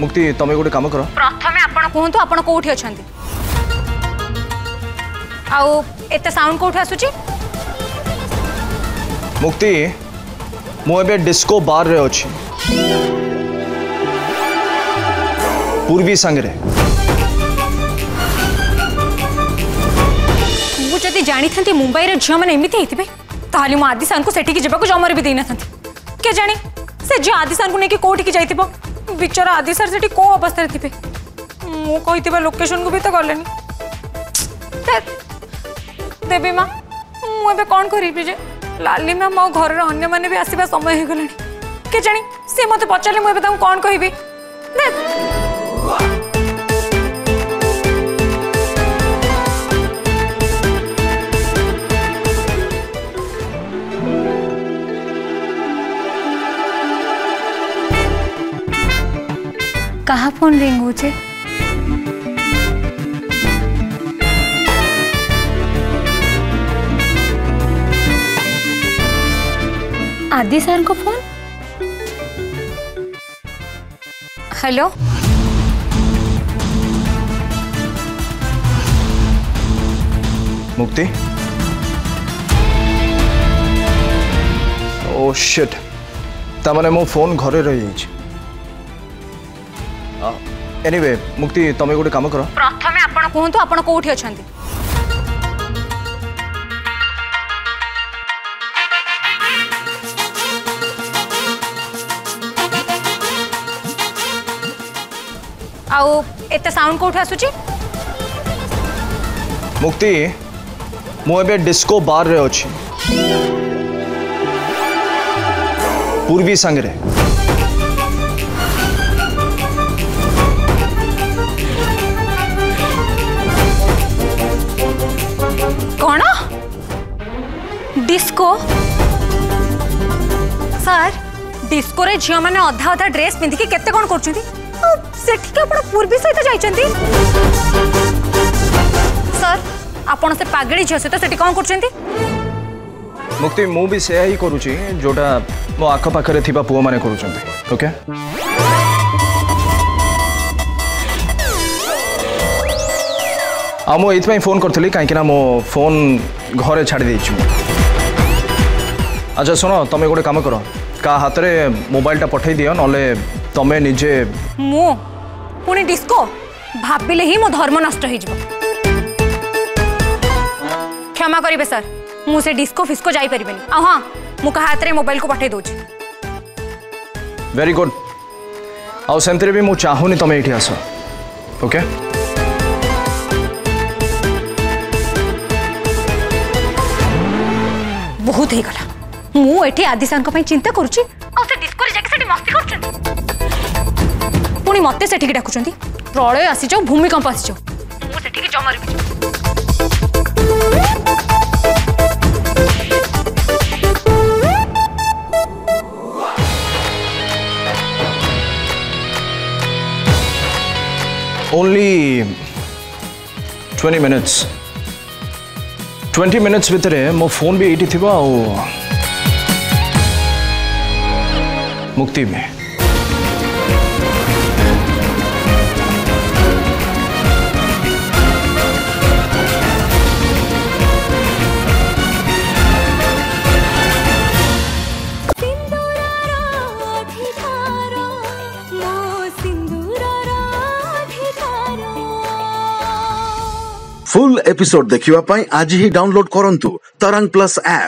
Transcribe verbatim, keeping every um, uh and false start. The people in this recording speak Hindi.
मुक्ति तुम गोटे काम कर प्रथम आपण कहतु आपण कोठी अछंती आउ एते साउंड कोठी आसुची मुक्ति मो एबे डिस्को बार रे अछि पूर्वी संग रे मु जति जानि थंती मुंबई रे झिया माने एमिति हेतिबे ताली मु आदि सान को सेठी के जेबा को जमर भी देना थंती के जानि से जे आदि सान को ने के कोठी के जाइतिबो बिचारा आदि सर से कौ अवस्था थे मु कही लोकेशन को भी तो गले देवी माँ मुझे कौन करी जे लाली मैम आ घर अन्न मैंने भी आसवा समय हो गला के जानी सी मत पचारे मुझे कौन कहबी कहाँ फोन रिंग हो छे आदि सर को फोन हेलो मुक्ति ओ शिट तमने मो फोन घरे रही छी एनीवे मुक्ति तुम गोटे काम कर प्रथम आपण कहतु आपण कोठी अछंती आउ एते साउंड कोठी आसुची मुक्ति मो एबे डिस्को बार रे अछि पूर्वी संग रे डिस्को सर डिस्को रे झिया माने अधा अधा ड्रेस पिंधि के केते कोन करछुंती सेठी के आपण पूर्वी सहित जाइछंती सर आपण से पागड़ी झिया सहित सेठी कोन करछंती मुक्ति मु भी से ही करूची जोटा मो आखा पाखरे थिबा पुओ माने करूछंती ओके आ मो एत में फोन करथली काहे कि ना मो फोन घरे छाड़ देइछु अच्छा सुनो तुम गोटे काम करो का हाथ रे मोबाइल टा पठाई दियो नले तमे निजे मो पुणे डिस्को भाबिले ही मो धर्म नष्ट हो जइबो क्षमा करिवे सर मु से डिस्को फिस्को जाई परिबेनी आ हां मु का हाथ रे मोबाइल को पठाई दोछ वेरी गुड आ सेंतरे भी मु चाहूनी तमे एठी आसो ओके बहुत ही गला मु एठी आदिसान को पई चिंता करूची आ से डिस्को रे जाके सेठी मस्ती करछन पुणी मते सेठी के डाकुछंती प्रलय आसी जाऊ भूमिकंप आसी जाऊ मु सेठी के जमर भी only twenty minutes twenty minutes भीतर मो फोन भी एठी थिबा आ मुक्ति में फुल एपिसोड देखिवा पाई आज ही डाउनलोड करंतु तरंग प्लस ऐप।